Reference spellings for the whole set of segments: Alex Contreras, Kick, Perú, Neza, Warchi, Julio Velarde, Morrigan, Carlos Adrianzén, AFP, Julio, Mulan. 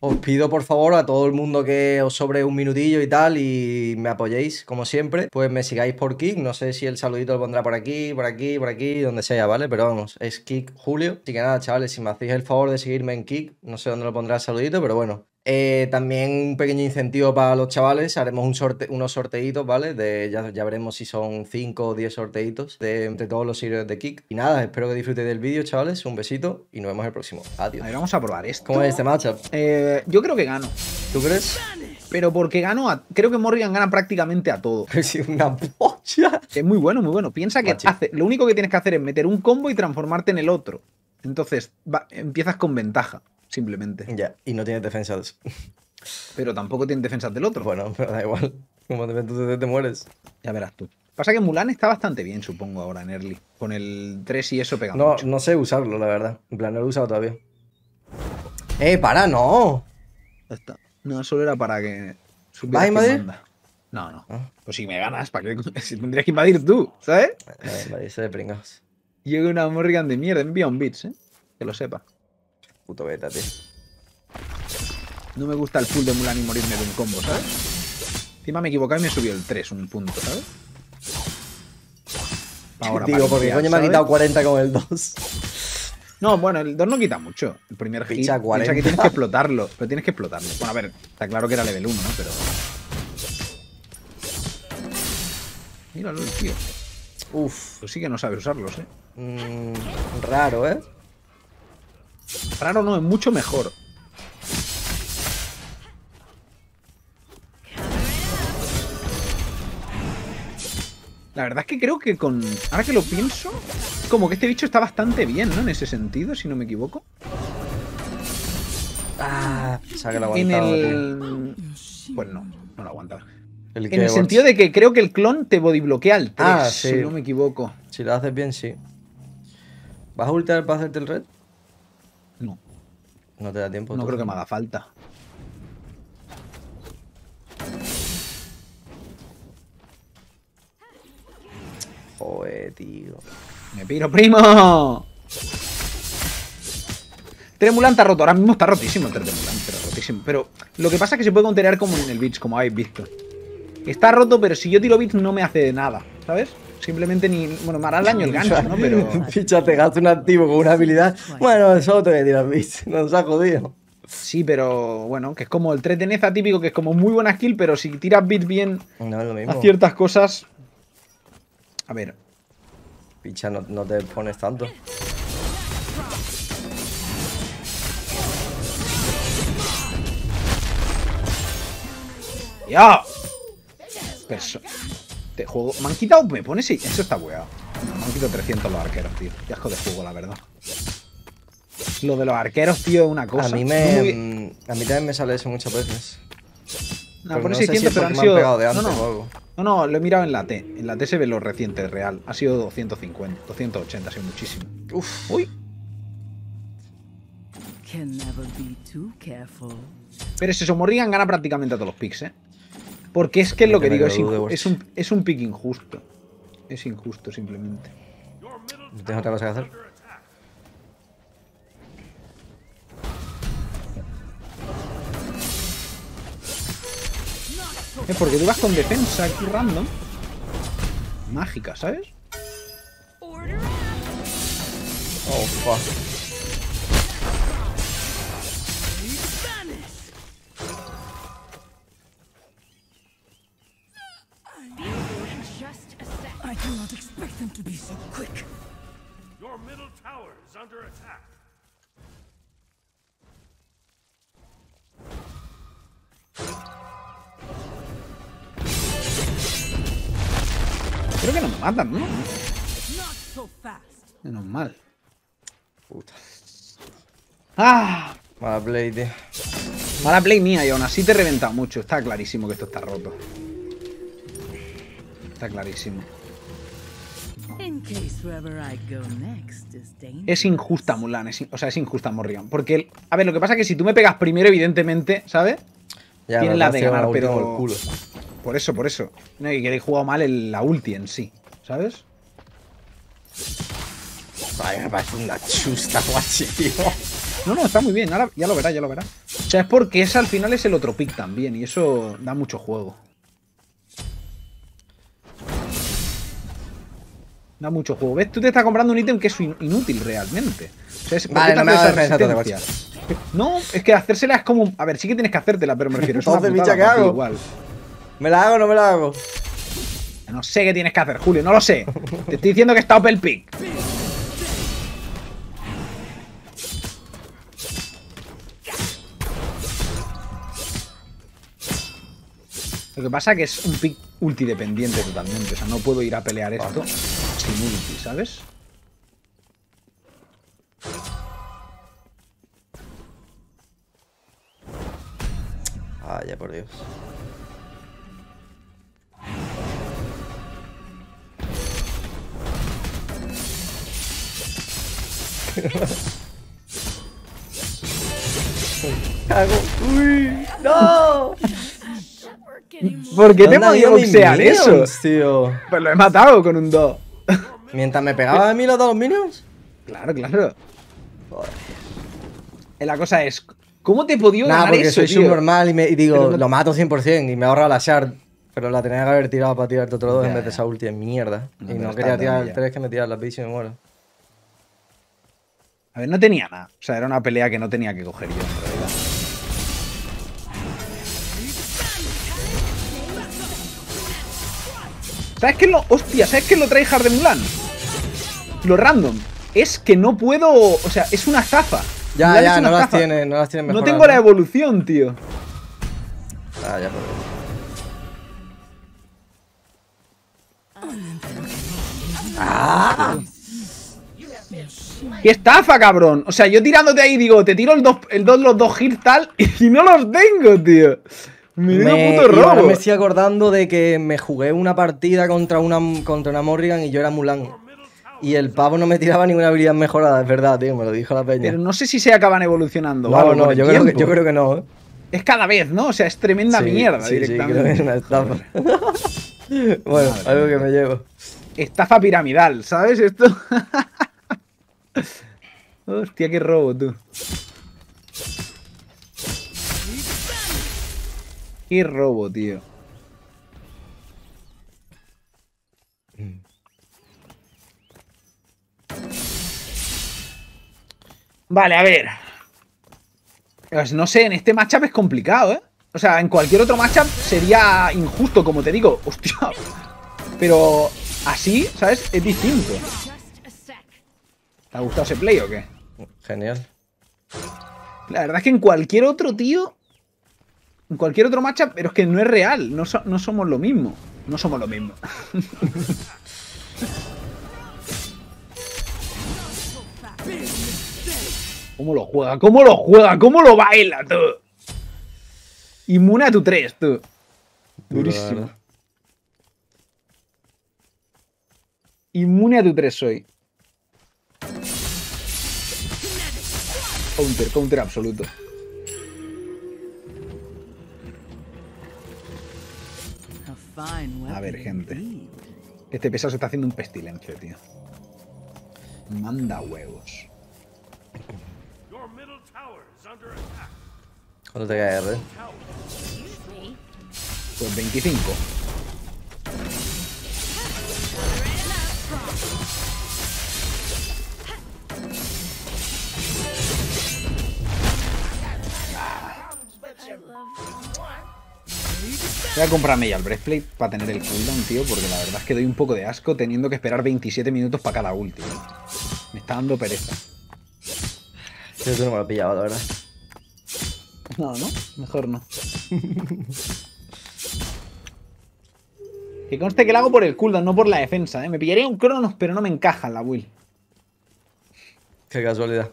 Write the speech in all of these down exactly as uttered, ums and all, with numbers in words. Os pido por favor a todo el mundo que os sobre un minutillo y tal y me apoyéis, como siempre. Pues me sigáis por Kick, no sé si el saludito lo pondrá por aquí, por aquí, por aquí, donde sea, ¿vale? Pero vamos, es Kick Julio. Así que nada, chavales, si me hacéis el favor de seguirme en Kick, no sé dónde lo pondrá el saludito, pero bueno. Eh, también un pequeño incentivo para los chavales, haremos un sorte unos sorteitos, ¿vale? De, ya, ya veremos si son cinco o diez sorteitos de entre todos los seguidores de Kick. Y nada, espero que disfrutéis del vídeo, chavales, un besito y nos vemos el próximo. Adiós. A ver, vamos a probar esto. ¿Cómo es este matchup? Eh, yo creo que gano. ¿Tú crees? Pero porque gano, a, creo que Morrigan gana prácticamente a todo. Es una polla. Es muy bueno, muy bueno. Piensa que hace, lo único que tienes que hacer es meter un combo y transformarte en el otro. Entonces va, empiezas con ventaja. Simplemente. Ya, y no tienes defensas. Pero tampoco tienes defensas del otro. Bueno, pero da igual. Como te, te, te mueres. Ya verás tú. Pasa que Mulan está bastante bien, supongo, ahora en early. Con el tres y eso pegando. No, mucho. No sé usarlo, la verdad. En plan, no lo he usado todavía. ¡Eh, para, no! Ya está. No, solo era para que... ¿Vas a invadir? No, no. ¿Ah? Pues si me ganas, ¿para qué? Si tendrías que invadir tú, ¿sabes? Invadirse de pringados. Llega una Morrigan de mierda. Envía un beats, ¿eh? Que lo sepa. Puto beta, tío. No me gusta el full de Mulan y morirme de un combo, ¿sabes? Encima me equivocaba y me subió el tres, un punto, ¿sabes? Ahora, digo, porque coño me ha quitado cuarenta con el dos. No, bueno, el dos no quita mucho. El primer hit, picha cuarenta. Picha que tienes que explotarlo. Pero tienes que explotarlo. Bueno, a ver, está claro que era level uno, ¿no? Pero... míralo, el tío. Uf. Tú sí que no sabes usarlos, ¿eh? Mm, raro, ¿eh? Raro no, es mucho mejor. La verdad es que creo que con... ahora que lo pienso, como que este bicho está bastante bien, ¿no? En ese sentido, si no me equivoco. Ah, pensaba que lo aguantaba. En el... pues no, no lo aguantaba. El en el Warchi. Sentido de que creo que el clon te bodybloquea al tres, ah, sí. Si no me equivoco. Si lo haces bien, sí. ¿Vas a ultar para hacerte el red? No. No te da tiempo. No tú. Creo que me haga falta. Joder, tío. ¡Me piro, primo! Tremulan está roto. Ahora mismo está rotísimo el Tremulan, pero rotísimo. Pero lo que pasa es que se puede contener como en el Beach, como habéis visto. Está roto, pero si yo tiro Beach no me hace nada, ¿sabes? Simplemente ni... bueno, me hará daño el gancho, ¿no? Pero... picha, te gasta un activo con una habilidad. Bueno, eso te voy a tirar, bitch. Nos ha jodido. Sí, pero bueno, que es como el tres de Neza típico, que es como muy buena skill, pero si tiras bit bien no, lo mismo. A ciertas cosas... a ver... picha, no, no te pones tanto. ¡Ya! Perso... de juego. Me han quitado, me pone seis. Eso está weado. No, me han quitado trescientos los arqueros, tío. Qué asco de juego, la verdad. Lo de los arqueros, tío, es una cosa. A mí me... muy... a mí también me sale eso muchas veces. No, pero pone no seiscientos, pero han sido... de antes, no, no. no, no, lo he mirado en la T. En la T se ve lo reciente, real. Ha sido doscientos cincuenta, doscientos ochenta, ha sido muchísimo. Uf. Uy. Pero es eso, Morrigan gana prácticamente a todos los picks, eh. Porque es que es lo que digo, es, es, un, es un pick injusto. Es injusto, simplemente. ¿No tienes otra cosa que hacer? Es porque tú vas con defensa aquí random. Mágica, ¿sabes? Oh, fuck. Creo que nos matan, ¿no? Menos mal. Puta. ¡Ah! Mala play, tío. Mala play mía y aún así te reventa mucho. Está clarísimo que esto está roto. Está clarísimo. Es injusta Mulan, es in... o sea, es injusta Morrigan. Porque, el... a ver, lo que pasa es que si tú me pegas primero, evidentemente, ¿sabes? Ya, tienes la de ganar, pero... por, culo. por eso, por eso. No, y que he jugado mal el... la ulti en sí, ¿sabes? Ay, me parece una chusta, guachi, tío. No, no, está muy bien. Ahora ya lo verá, ya lo verá. O sea, es porque ese al final es el otro pick también. Y eso da mucho juego. Da mucho juego. ¿Ves? Tú te estás comprando un ítem que es in inútil realmente. O sea, es, vale, no me hagas No, es que hacérsela es como... A ver, sí que tienes que hacértela, pero me refiero... Entonces, bicha, ¿qué hago? Igual. ¿Me la hago o no me la hago? No sé qué tienes que hacer, Julio. No lo sé. Te estoy diciendo que está O P el pick. Lo que pasa es que es un pick ulti dependiente totalmente. O sea, no puedo ir a pelear esto sin ulti, ¿sabes? Vaya, por Dios. Cago. ¡Uy! ¡No! ¿Por qué te podía boxear eso? Tío. Pues lo he matado con un dos. ¿Mientras me pegaba a mí los dos minions? Claro, claro. Joder. La cosa es, ¿cómo te podía nah, ganar eso, soy subnormal y, me, y digo, no... lo mato cien por cien y me ahorra la shard. Pero la tenía que haber tirado para tirarte otro dos yeah. en vez de esa ulti, es mierda. No, y no quería tirar el tres que me tiras la bici y me muero. A ver, no tenía nada. O sea, era una pelea que no tenía que coger yo, en realidad. ¿Sabes qué es lo...? Hostia, ¿sabes qué es lo tryhard de Mulan? Lo random. Es que no puedo... O sea, es una estafa. Ya, Mulan ya, no las, tiene, no las tiene mejor. No tengo la evolución, tío. Ah, ya, pero... ¡Ah! ¡Qué estafa, cabrón! O sea, yo tirándote ahí, digo, te tiro el dos, el dos, los dos hits tal, y no los tengo, tío. Me dio un puto robo. Ahora me estoy acordando de que me jugué una partida contra una, contra una Morrigan y yo era Mulan. Y el pavo no me tiraba ninguna habilidad mejorada, es verdad, tío, me lo dijo la peña. Pero no sé si se acaban evolucionando. No, no, yo creo, que, yo creo que no. ¿eh? Es cada vez, ¿no? O sea, es tremenda sí, mierda sí, directamente. Sí, creo que es una estafa. Bueno, madre, algo que me llevo. Estafa piramidal, ¿sabes? Esto... Hostia, qué robo, tú. Qué robo, tío. Vale, a ver. Pues no sé, en este matchup es complicado, ¿eh? O sea, en cualquier otro matchup sería injusto, como te digo. Hostia. Pero así, ¿sabes? Es distinto. ¿Te ha gustado ese play o qué? Genial. La verdad es que en cualquier otro, tío... En cualquier otro matchup, pero es que no es real. No, so no somos lo mismo. No somos lo mismo. ¿Cómo lo juega? ¿Cómo lo juega? ¿Cómo lo baila, tú? Inmune a tu tres, tú. Durísimo. Inmune a tu tres soy. Counter, counter absoluto. A ver, gente. Este pesado se está haciendo un pestilencio, tío. Manda huevos. ¿Cuánto te cae, R? Pues veinticinco. Voy a comprarme ya el breastplate para tener el cooldown, tío, porque la verdad es que doy un poco de asco teniendo que esperar veintisiete minutos para cada ulti. Me está dando pereza. Creo que no me lo he pillado, la verdad. No, ¿no? Mejor no. Que conste que lo hago por el cooldown, no por la defensa, ¿eh? Me pillaría un Cronos, pero no me encaja en la build. Qué casualidad.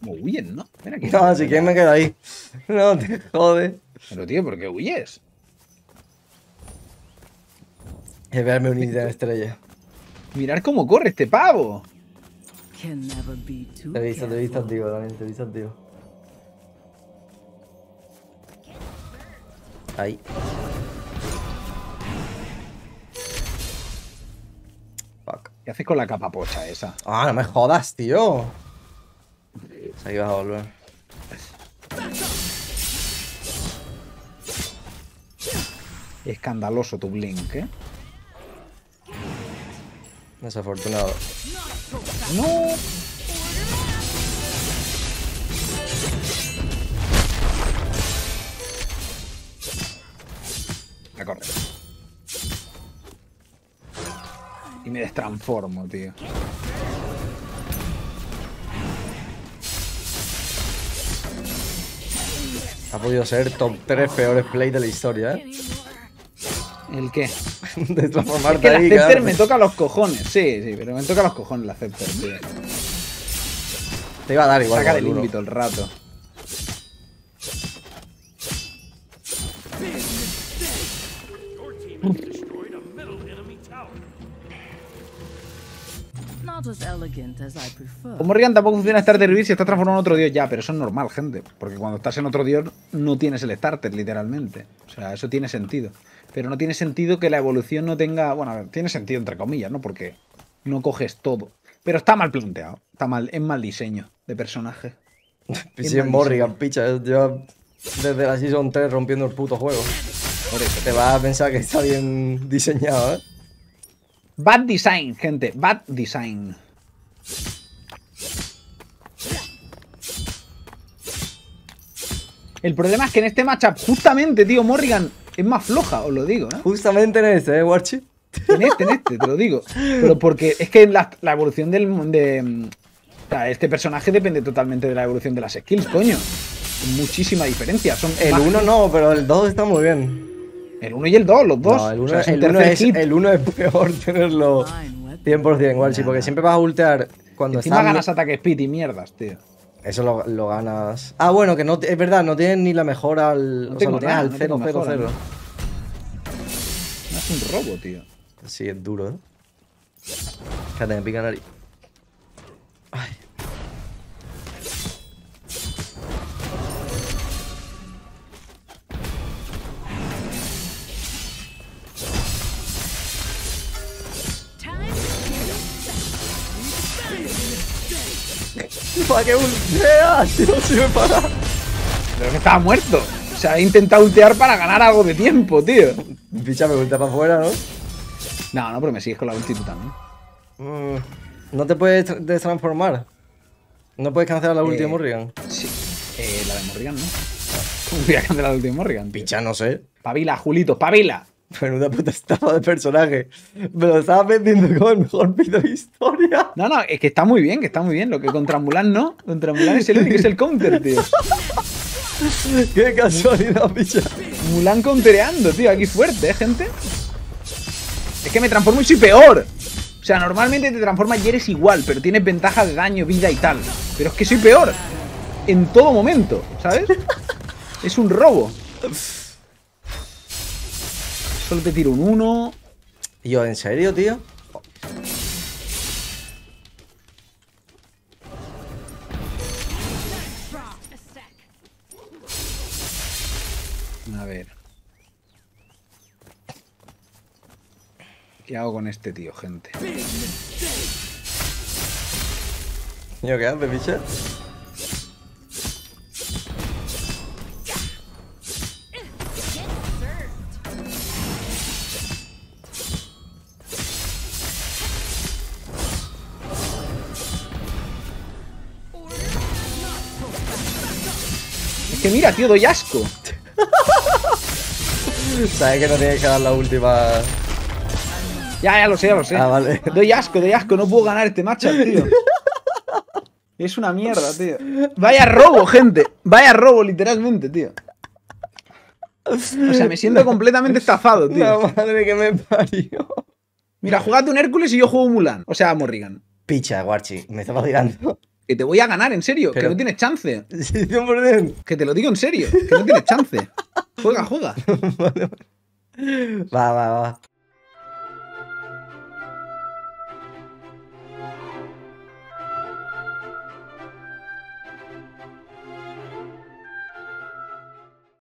Como huyen, ¿no? Ven aquí. No, si quieres me quedo ahí. No te jodes. Pero tío, ¿por qué huyes? Es verme un ítem estrella. Mirad cómo corre este pavo. Te he visto, te he visto activo también, te he visto activo. Ahí. ¿Qué haces con la capapocha esa? Ah, no me jodas, tío. Se iba a volver. Escandaloso tu blink, ¿eh? Desafortunado. ¡No! Me corro. Y me destransformo, tío. Ha podido ser top tres peores play de la historia, ¿eh? ¿El qué? De transformarte ahí, claro. Es que la Scepter me toca los cojones. Sí, sí, pero me toca los cojones la Scepter, tío. Te iba a dar igual. Saca del ímbito el rato. Como Morrigan tampoco funciona starter build si estás transformado en otro dios ya, pero eso es normal, gente. Porque cuando estás en otro dios no tienes el starter, literalmente. O sea, eso tiene sentido. Pero no tiene sentido que la evolución no tenga... Bueno, a ver, tiene sentido entre comillas, ¿no? Porque no coges todo. Pero está mal planteado. Está mal, es mal diseño de personaje. Si es Morrigan, picha. Lleva desde la Season tres rompiendo el puto juego. Por eso te vas a pensar que está bien diseñado, ¿eh? Bad design, gente. Bad design. El problema es que en este matchup, justamente, tío, Morrigan es más floja, os lo digo, ¿no? Justamente en este, ¿eh, Warchi? En este, en este, te lo digo. Pero porque es que la, la evolución del... De, de este personaje depende totalmente de la evolución de las skills, coño. Muchísima diferencia. Son el uno no, pero el dos está muy bien. El uno y el dos, los dos. No, el uno, o sea, es, el uno es, el uno es peor tenerlo cien por cien, Warchi, porque siempre vas a ultear cuando encima estás... ganas ataque speed y mierdas, tío. Eso lo, lo ganas... Ah, bueno, que no, es verdad, no tienes ni la mejora al... No o sea, no tienes al cero cero cero. No es un robo, tío. Sí, es duro, ¿eh? Fíjate, me pica la nariz. Ay... ¿Para qué ulteas? Si no sirve para... Pero que estaba muerto. O sea, he intentado ultear para ganar algo de tiempo, tío. Picha, me ultea para afuera, ¿no? No, no, pero me sigues con la ultitud también. Mm, no te puedes destransformar. No puedes cancelar la ulti eh, de Morrigan. Sí. Eh, la de Morrigan, ¿no? ¿Cómo voy a cancelar la ulti de Morrigan? Picha, no sé. Pavila, Julito, pavila. Menuda puta estafa de personaje. Me lo estabas vendiendo como el mejor pito de historia. No, no, es que está muy bien, que está muy bien. Lo que contra Mulan no. Contra Mulan es el único, es el counter, tío. Qué casualidad, picha. Mulan countereando, tío. Aquí fuerte, ¿eh, gente? Es que me transformo y soy peor. O sea, normalmente te transformas y eres igual, pero tienes ventaja de daño, vida y tal. Pero es que soy peor. En todo momento, ¿sabes? Es un robo. Solo te tiro un uno. Yo, ¿en serio, tío? Oh. A ver. ¿Qué hago con este tío, gente? ¿Yo qué haces, bicho? Que mira, tío, doy asco. Sabes que no tienes que dar la última. Ya, ya lo sé, ya lo sé. Ah, vale. Doy asco, doy asco. No puedo ganar este matchup, tío. Es una mierda, tío. Vaya robo, gente. Vaya robo, literalmente, tío. O sea, me siento completamente estafado, tío. La madre que me parió. Mira, jugate un Hércules y yo juego Mulan. O sea, Morrigan. Picha, Warchi. Me estaba tirando. Que te voy a ganar, en serio. Pero... Que no tienes chance. Que te lo digo en serio. Que no tienes chance. Juega, juega. Vale, vale. Va, va, va.